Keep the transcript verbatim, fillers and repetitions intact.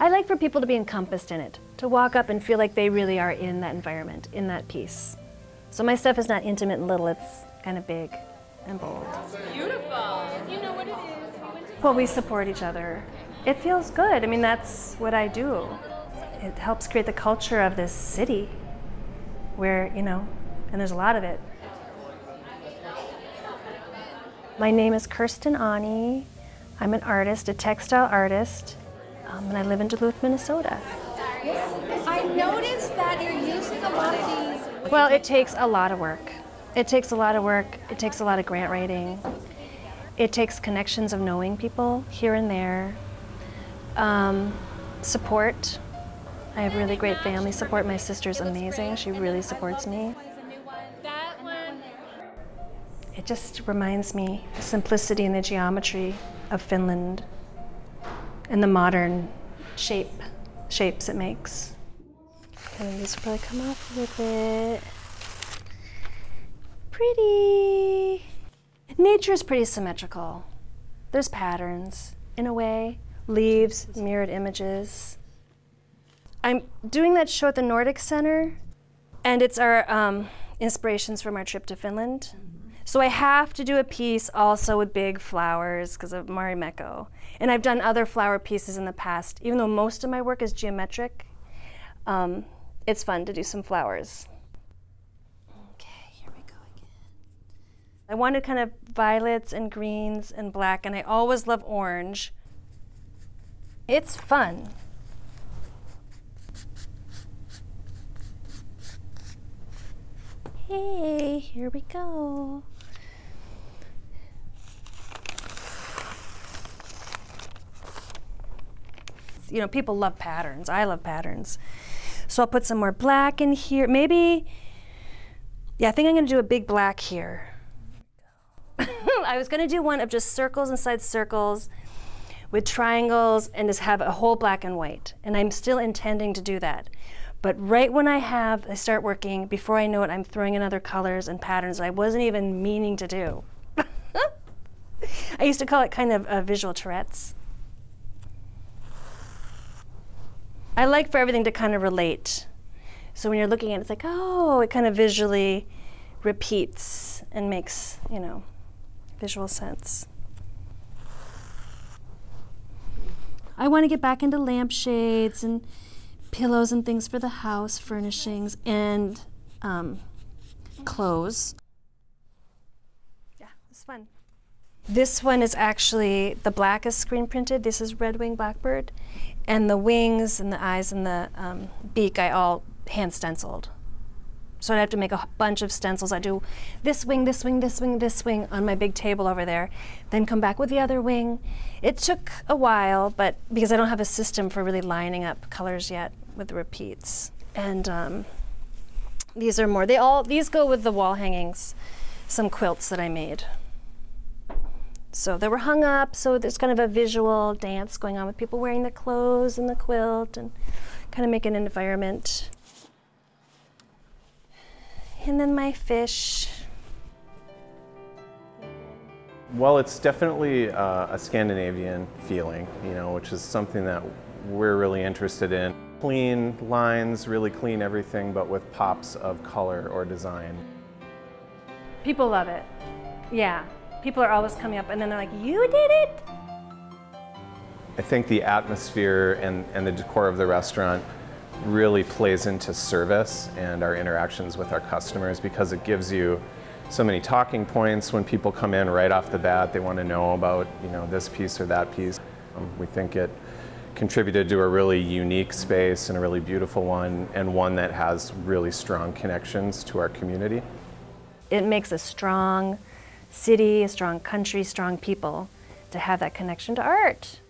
I like for people to be encompassed in it, to walk up and feel like they really are in that environment, in that piece. So my stuff is not intimate and little, it's kind of big and bold. Beautiful. You know what it is. Well, we support each other. It feels good. I mean, that's what I do. It helps create the culture of this city where, you know, and there's a lot of it. My name is Kirsten Aune. I'm an artist, a textile artist, um, and I live in Duluth, Minnesota. I noticed that you're using a lot of these. Well, it takes a lot of work. It takes a lot of work. It takes a lot of grant writing. It takes connections of knowing people here and there. Um, support. I have really great family support. My sister's amazing. She really supports me. It just reminds me the simplicity and the geometry of Finland and the modern shape, shapes it makes. And these will probably come off a little bit. Pretty. Nature is pretty symmetrical. There's patterns, in a way. Leaves, mirrored images. I'm doing that show at the Nordic Center, and it's our um, inspirations from our trip to Finland. So I have to do a piece also with big flowers because of Marimekko. And I've done other flower pieces in the past. Even though most of my work is geometric, um, it's fun to do some flowers. Okay, here we go again. I wanted kind of violets and greens and black, and I always love orange. It's fun. Hey, here we go. You know, people love patterns. I love patterns. So I'll put some more black in here. Maybe, yeah, I think I'm gonna do a big black here. I was gonna do one of just circles inside circles with triangles and just have a whole black and white. And I'm still intending to do that. But right when I have, I start working, before I know it, I'm throwing in other colors and patterns that I wasn't even meaning to do. I used to call it kind of uh, visual Tourette's. I like for everything to kind of relate. So when you're looking at it, it's like, oh, it kind of visually repeats and makes, you know, visual sense. I want to get back into lampshades and pillows and things for the house, furnishings, and um, clothes. Yeah, it's fun. This one is actually, the black is screen printed. This is Red Wing Blackbird. And the wings and the eyes and the um, beak, I all hand stenciled. So I'd have to make a bunch of stencils. I do this wing, this wing, this wing, this wing on my big table over there, then come back with the other wing. It took a while, but because I don't have a system for really lining up colors yet with the repeats. And um, these are more, they all, these go with the wall hangings, some quilts that I made. So they were hung up, so there's kind of a visual dance going on with people wearing the clothes and the quilt and kind of making an environment. And then my fish. Well, it's definitely uh, a Scandinavian feeling, you know, which is something that we're really interested in. Clean lines, really clean everything, but with pops of color or design. People love it. Yeah, people are always coming up and then they're like, "You did it?" I think the atmosphere and, and the decor of the restaurant really plays into service and our interactions with our customers because it gives you so many talking points when people come in right off the bat. They want to know about, you know, this piece or that piece. Um, we think it contributed to a really unique space and a really beautiful one, and one that has really strong connections to our community. It makes a strong city, a strong country, strong people to have that connection to art.